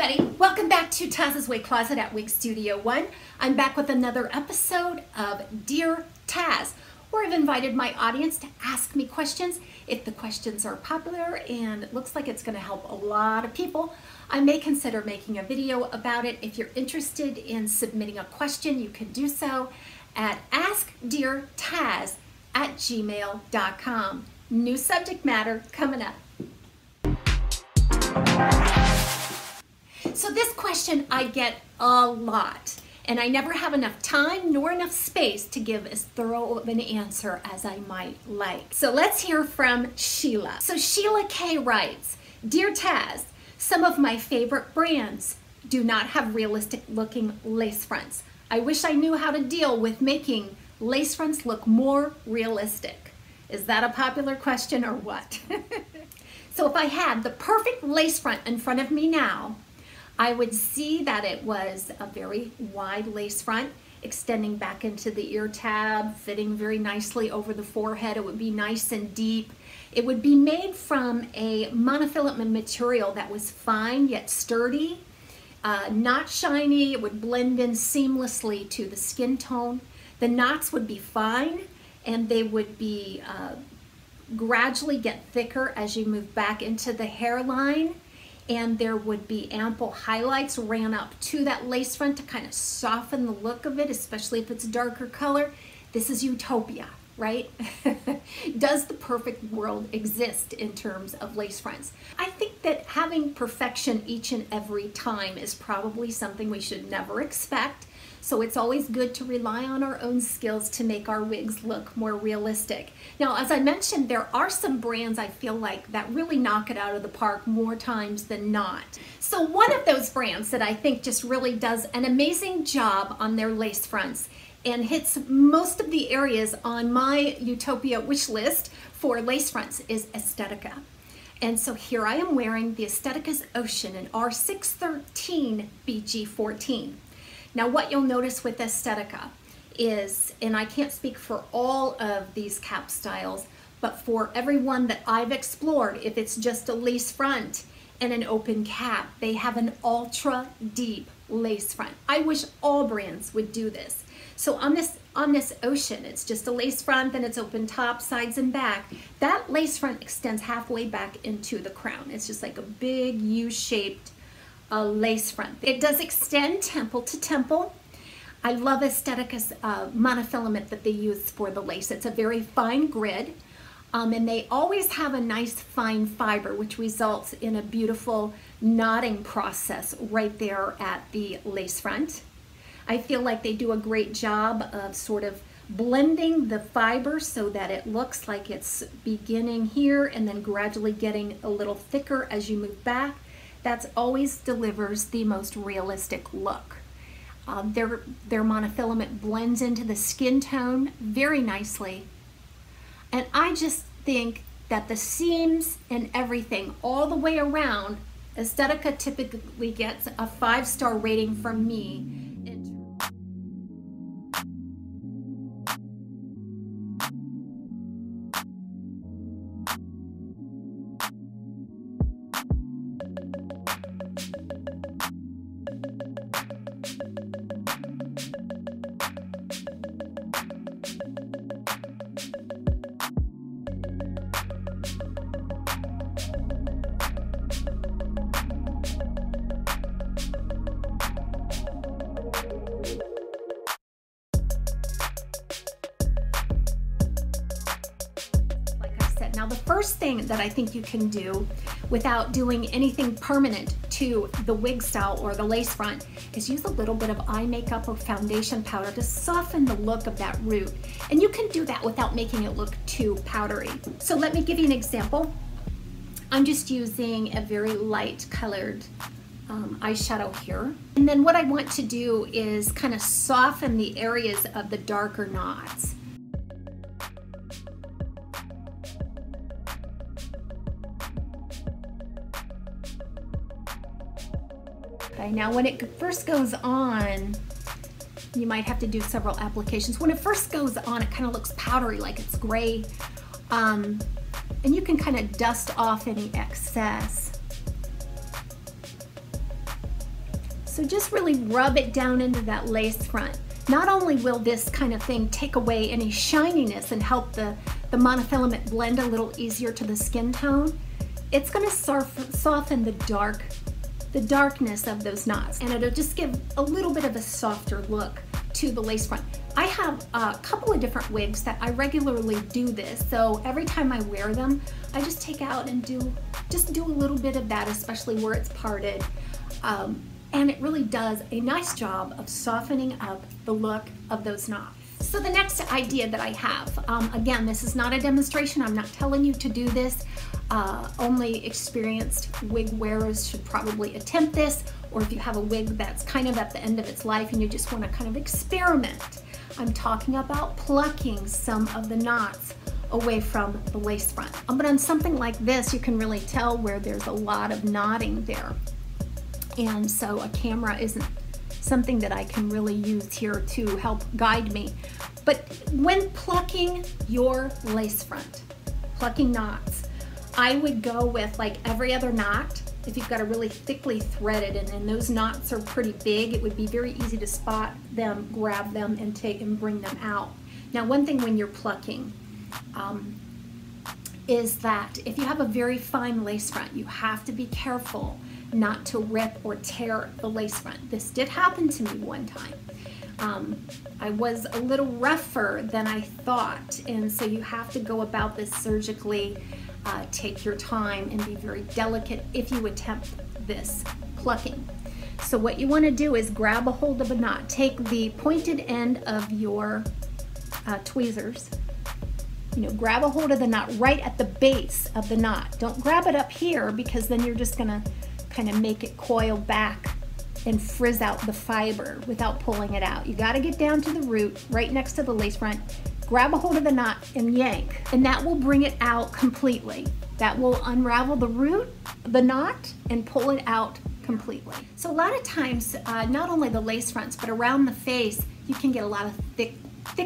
everybody, welcome back to Taz's Way Closet at Wig Studio One. I'm back with another episode of Dear Taz, where I've invited my audience to ask me questions. If the questions are popular and it looks like it's going to help a lot of people, I may consider making a video about it. If you're interested in submitting a question, you can do so at askdeartaz@gmail.com. New subject matter coming up. So this question I get a lot, and I never have enough time nor enough space to give as thorough of an answer as I might like. So let's hear from Sheila. So Sheila K. writes, Dear Taz, some of my favorite brands do not have realistic looking lace fronts. I wish I knew how to deal with making lace fronts look more realistic. Is that a popular question or what? So if I had the perfect lace front in front of me now, I would see that it was a very wide lace front, extending back into the ear tab, fitting very nicely over the forehead. It would be nice and deep. It would be made from a monofilament material that was fine yet sturdy, not shiny. It would blend in seamlessly to the skin tone. The knots would be fine, and they would be gradually get thicker as you move back into the hairline, and there would be ample highlights ran up to that lace front to kind of soften the look of it, especially if it's a darker color. This is utopia, right? Does the perfect world exist in terms of lace fronts? I think that having perfection each and every time is probably something we should never expect, so it's always good to rely on our own skills to make our wigs look more realistic. Now, as I mentioned, there are some brands I feel like that really knock it out of the park more times than not. So one of those brands that I think just really does an amazing job on their lace fronts and hits most of the areas on my Utopia wish list for lace fronts is Estetica. And so here I am wearing the Estetica's Ocean and R613BG14. Now, what you'll notice with Estetica is, and I can't speak for all of these cap styles, but for every one that I've explored, if it's just a lace front and an open cap, they have an ultra deep lace front. I wish all brands would do this. So on this Ocean, it's just a lace front, then it's open top, sides, and back. That lace front extends halfway back into the crown. It's just like a big U-shaped lace front. It does extend temple to temple. I love Estetica's monofilament that they use for the lace. It's a very fine grid, and they always have a nice fine fiber, which results in a beautiful knotting process right there at the lace front. I feel like they do a great job of sort of blending the fiber so that it looks like it's beginning here and then gradually getting a little thicker as you move back. That always delivers the most realistic look. Their monofilament blends into the skin tone very nicely. And I just think that the seams and everything all the way around, Estetica typically gets a 5-star rating from me. Now, the first thing that I think you can do without doing anything permanent to the wig style or the lace front is use a little bit of eye makeup or foundation powder to soften the look of that root. And you can do that without making it look too powdery. So let me give you an example. I'm just using a very light colored eyeshadow here. And then what I want to do is kind of soften the areas of the darker knots. Now, when it first goes on, you might have to do several applications. When it first goes on, it kind of looks powdery, like it's gray, and you can kind of dust off any excess. So just really rub it down into that lace front. Not only will this kind of thing take away any shininess and help the monofilament blend a little easier to the skin tone, it's going to soften the darkness of those knots, and it'll just give a little bit of a softer look to the lace front. I have a couple of different wigs that I regularly do this, so every time I wear them, I just take out and do a little bit of that, especially where it's parted, and it really does a nice job of softening up the look of those knots. So the next idea that I have, again, this is not a demonstration, I'm not telling you to do this, only experienced wig wearers should probably attempt this, or if you have a wig that's kind of at the end of its life and you just want to kind of experiment. I'm talking about plucking some of the knots away from the lace front. But on something like this, you can really tell where there's a lot of knotting there. And so a camera isn't something that I can really use here to help guide me. But when plucking your lace front, plucking knots, I would go with like every other knot. If you've got a really thickly threaded and those knots are pretty big, it would be very easy to spot them, grab them, and take and bring them out. Now, one thing when you're plucking is that if you have a very fine lace front, you have to be careful not to rip or tear the lace front. This did happen to me one time. I was a little rougher than I thought, and so you have to go about this surgically. Take your time and be very delicate if you attempt this plucking. So what you want to do is grab a hold of a knot. Take the pointed end of your tweezers, grab a hold of the knot right at the base of the knot. Don't grab it up here, because then you're just going to kind of make it coil back and frizz out the fiber without pulling it out. You got to get down to the root right next to the lace front, grab a hold of the knot and yank, and that will bring it out completely. That will unravel the root, the knot, and pull it out completely. So a lot of times, not only the lace fronts, but around the face, you can get a lot of thick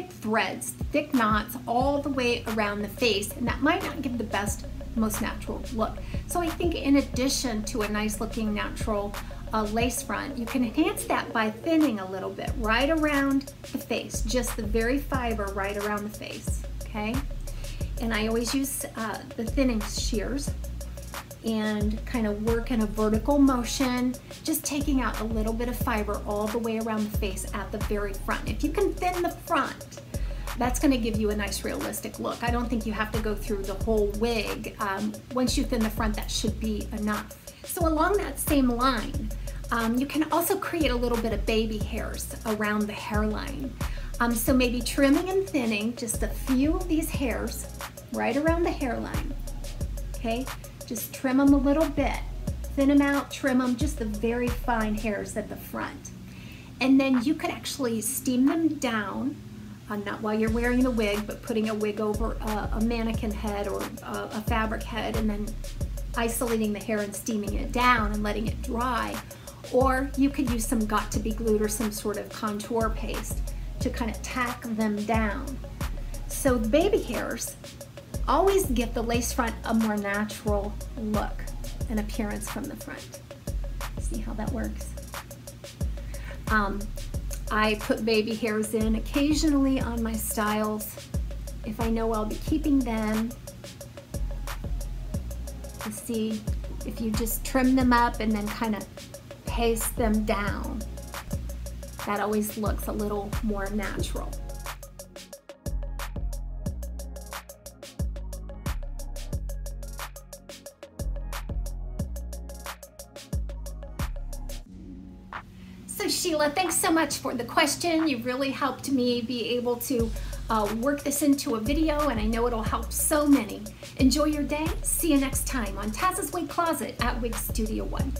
threads, thick knots all the way around the face, and that might not give the best, most natural look. So I think in addition to a nice looking natural lace front, you can enhance that by thinning a little bit right around the face, just the very fiber right around the face, okay? And I always use the thinning shears and kind of work in a vertical motion, just taking out a little bit of fiber all the way around the face at the very front. If you can thin the front, that's going to give you a nice realistic look. I don't think you have to go through the whole wig. Once you thin the front, that should be enough. So along that same line, you can also create a little bit of baby hairs around the hairline. So maybe trimming and thinning just a few of these hairs right around the hairline, okay? Just trim them a little bit, thin them out, trim them, just the very fine hairs at the front. And then you could actually steam them down, not while you're wearing the wig, but putting a wig over a mannequin head or a fabric head, and then isolating the hair and steaming it down and letting it dry. Or you could use some got2b glue or some sort of contour paste to kind of tack them down. So baby hairs always give the lace front a more natural look and appearance from the front. See how that works? I put baby hairs in occasionally on my styles if I know I'll be keeping them. To see if you just trim them up and then kind of paste them down, that always looks a little more natural. So Sheila, thanks so much for the question. You really helped me be able to work this into a video, and I know it'll help so many. Enjoy your day. See you next time on Taz's Wig Closet at Wig Studio One.